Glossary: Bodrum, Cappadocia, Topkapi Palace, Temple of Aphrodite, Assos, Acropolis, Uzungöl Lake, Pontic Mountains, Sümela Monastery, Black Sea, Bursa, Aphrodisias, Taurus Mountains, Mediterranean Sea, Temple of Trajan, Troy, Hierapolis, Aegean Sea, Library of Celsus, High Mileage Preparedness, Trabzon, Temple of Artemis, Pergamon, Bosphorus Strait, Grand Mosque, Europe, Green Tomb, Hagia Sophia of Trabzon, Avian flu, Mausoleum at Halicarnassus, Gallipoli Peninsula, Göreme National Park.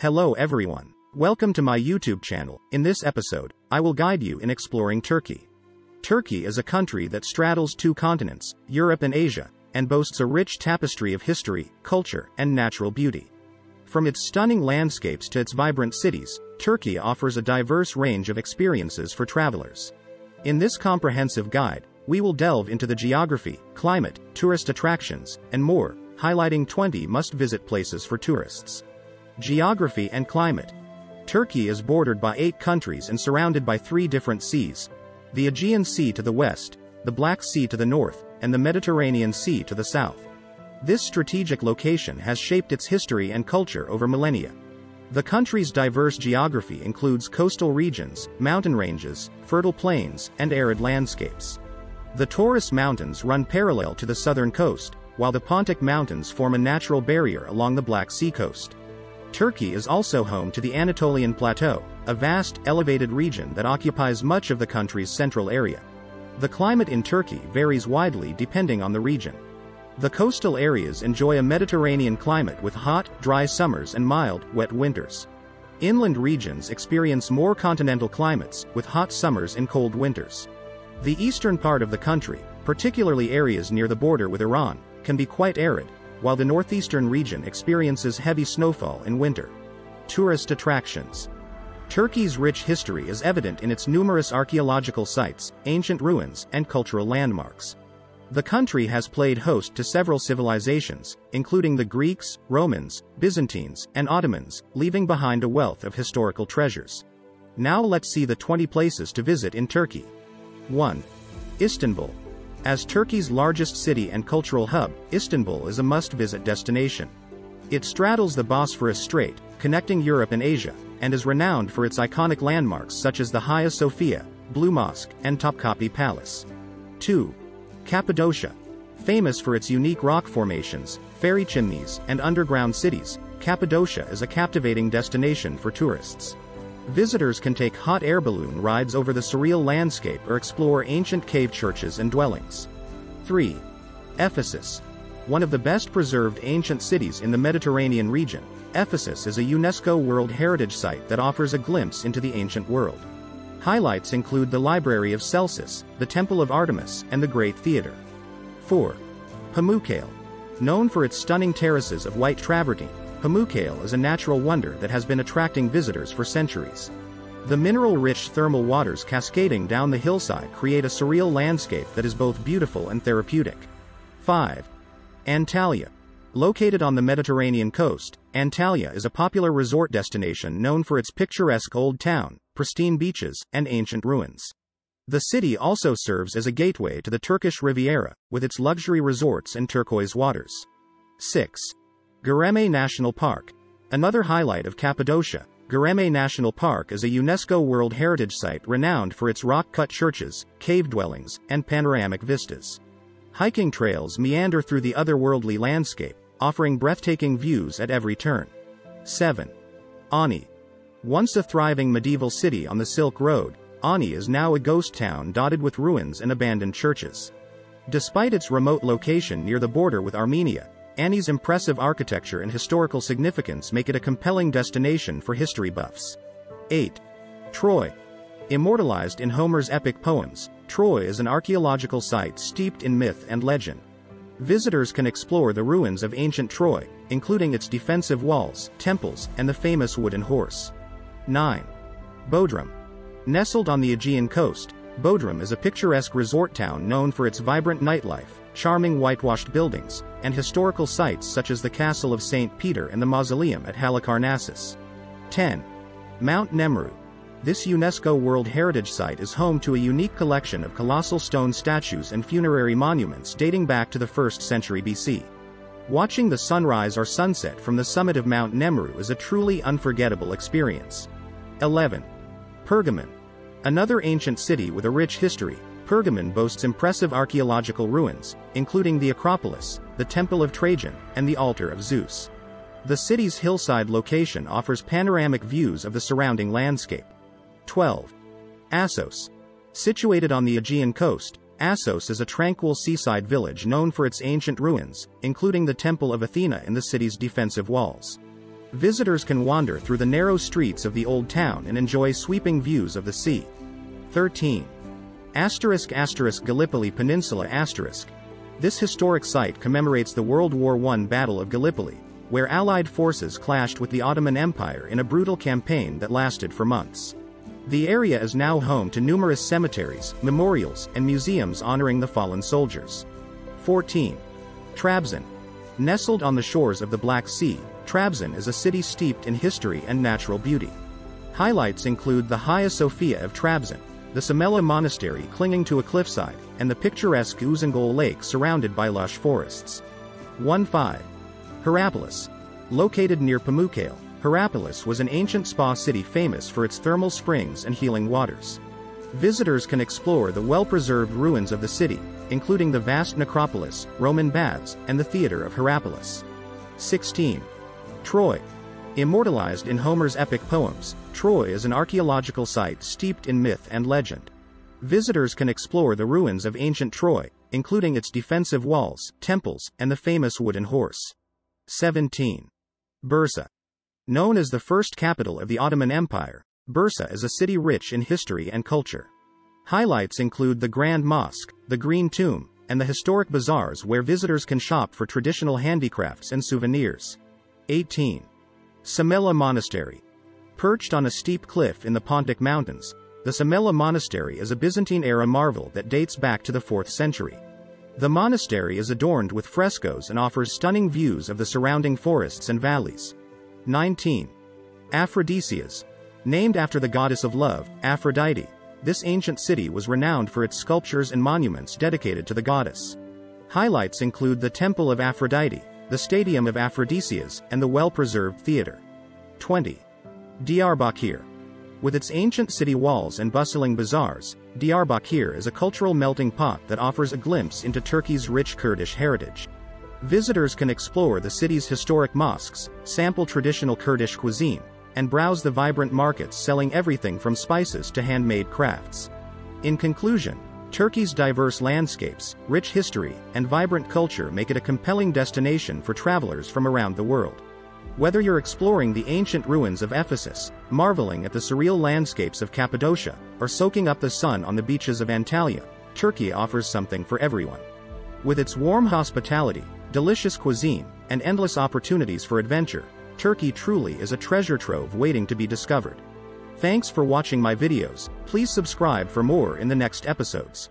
Hello everyone. Welcome to my YouTube channel. In this episode, I will guide you in exploring Turkey. Turkey is a country that straddles two continents, Europe and Asia, and boasts a rich tapestry of history, culture, and natural beauty. From its stunning landscapes to its vibrant cities, Turkey offers a diverse range of experiences for travelers. In this comprehensive guide, we will delve into the geography, climate, tourist attractions, and more, highlighting 20 must-visit places for tourists. Geography and climate. Turkey is bordered by 8 countries and surrounded by 3 different seas: the Aegean Sea to the west, the Black Sea to the north, and the Mediterranean Sea to the south. This strategic location has shaped its history and culture over millennia. The country's diverse geography includes coastal regions, mountain ranges, fertile plains, and arid landscapes. The Taurus Mountains run parallel to the southern coast, while the Pontic Mountains form a natural barrier along the Black Sea coast. Turkey is also home to the Anatolian Plateau, a vast, elevated region that occupies much of the country's central area. The climate in Turkey varies widely depending on the region. The coastal areas enjoy a Mediterranean climate with hot, dry summers and mild, wet winters. Inland regions experience more continental climates, with hot summers and cold winters. The eastern part of the country, particularly areas near the border with Iran, can be quite arid, while the northeastern region experiences heavy snowfall in winter. Tourist attractions. Turkey's rich history is evident in its numerous archaeological sites, ancient ruins, and cultural landmarks. The country has played host to several civilizations, including the Greeks, Romans, Byzantines, and Ottomans, leaving behind a wealth of historical treasures. Now let's see the 20 places to visit in Turkey. 1. Istanbul. As Turkey's largest city and cultural hub, Istanbul is a must-visit destination. It straddles the Bosphorus Strait, connecting Europe and Asia, and is renowned for its iconic landmarks such as the Hagia Sophia, Blue Mosque, and Topkapi Palace. 2. Cappadocia. Famous for its unique rock formations, fairy chimneys, and underground cities, Cappadocia is a captivating destination for tourists. Visitors can take hot air balloon rides over the surreal landscape or explore ancient cave churches and dwellings. 3. Ephesus. One of the best-preserved ancient cities in the Mediterranean region, Ephesus is a UNESCO World Heritage Site that offers a glimpse into the ancient world. Highlights include the Library of Celsus, the Temple of Artemis, and the Great Theater. 4. Pamukkale. Known for its stunning terraces of white travertine, Pamukkale is a natural wonder that has been attracting visitors for centuries. The mineral-rich thermal waters cascading down the hillside create a surreal landscape that is both beautiful and therapeutic. 5. Antalya. Located on the Mediterranean coast, Antalya is a popular resort destination known for its picturesque old town, pristine beaches, and ancient ruins. The city also serves as a gateway to the Turkish Riviera, with its luxury resorts and turquoise waters. 6. Göreme National Park. Another highlight of Cappadocia, Göreme National Park is a UNESCO World Heritage Site renowned for its rock-cut churches, cave dwellings, and panoramic vistas. Hiking trails meander through the otherworldly landscape, offering breathtaking views at every turn. 7. Ani. Once a thriving medieval city on the Silk Road, Ani is now a ghost town dotted with ruins and abandoned churches. Despite its remote location near the border with Armenia, Ani's impressive architecture and historical significance make it a compelling destination for history buffs. 8. Troy. Immortalized in Homer's epic poems, Troy is an archaeological site steeped in myth and legend. Visitors can explore the ruins of ancient Troy, including its defensive walls, temples, and the famous wooden horse. 9. Bodrum. Nestled on the Aegean coast, Bodrum is a picturesque resort town known for its vibrant nightlife, charming whitewashed buildings, and historical sites such as the Castle of St. Peter and the Mausoleum at Halicarnassus. 10. Mount Nemrut. This UNESCO World Heritage Site is home to a unique collection of colossal stone statues and funerary monuments dating back to the 1st century BC. Watching the sunrise or sunset from the summit of Mount Nemrut is a truly unforgettable experience. 11. Pergamon. Another ancient city with a rich history, Pergamon boasts impressive archaeological ruins, including the Acropolis, the Temple of Trajan, and the Altar of Zeus. The city's hillside location offers panoramic views of the surrounding landscape. 12. Assos. Situated on the Aegean coast, Assos is a tranquil seaside village known for its ancient ruins, including the Temple of Athena and the city's defensive walls. Visitors can wander through the narrow streets of the old town and enjoy sweeping views of the sea. 13. Gallipoli Peninsula *. This historic site commemorates the World War I Battle of Gallipoli, where Allied forces clashed with the Ottoman Empire in a brutal campaign that lasted for months. The area is now home to numerous cemeteries, memorials, and museums honoring the fallen soldiers. 14. Trabzon. Nestled on the shores of the Black Sea, Trabzon is a city steeped in history and natural beauty. Highlights include the Hagia Sophia of Trabzon, the Sümela Monastery clinging to a cliffside, and the picturesque Uzungöl Lake surrounded by lush forests. 15. Hierapolis. Located near Pamukkale, Hierapolis was an ancient spa city famous for its thermal springs and healing waters. Visitors can explore the well-preserved ruins of the city, including the vast necropolis, Roman baths, and the theater of Hierapolis. 16. Troy. Immortalized in Homer's epic poems, Troy is an archaeological site steeped in myth and legend. Visitors can explore the ruins of ancient Troy, including its defensive walls, temples, and the famous wooden horse. 17. Bursa. Known as the first capital of the Ottoman Empire, Bursa is a city rich in history and culture. Highlights include the Grand Mosque, the Green Tomb, and the historic bazaars where visitors can shop for traditional handicrafts and souvenirs. 18. Sümela Monastery. Perched on a steep cliff in the Pontic Mountains, the Sümela Monastery is a Byzantine-era marvel that dates back to the 4th century. The monastery is adorned with frescoes and offers stunning views of the surrounding forests and valleys. 19. Aphrodisias. Named after the goddess of love, Aphrodite, this ancient city was renowned for its sculptures and monuments dedicated to the goddess. Highlights include the Temple of Aphrodite, the Stadium of Aphrodisias, and the well-preserved theater. 20. Diyarbakir. With its ancient city walls and bustling bazaars, Diyarbakir is a cultural melting pot that offers a glimpse into Turkey's rich Kurdish heritage. Visitors can explore the city's historic mosques, sample traditional Kurdish cuisine, and browse the vibrant markets selling everything from spices to handmade crafts. In conclusion, Turkey's diverse landscapes, rich history, and vibrant culture make it a compelling destination for travelers from around the world. Whether you're exploring the ancient ruins of Ephesus, marveling at the surreal landscapes of Cappadocia, or soaking up the sun on the beaches of Antalya, Turkey offers something for everyone. With its warm hospitality, delicious cuisine, and endless opportunities for adventure, Turkey truly is a treasure trove waiting to be discovered. Thanks for watching my videos. Please subscribe for more in the next episodes.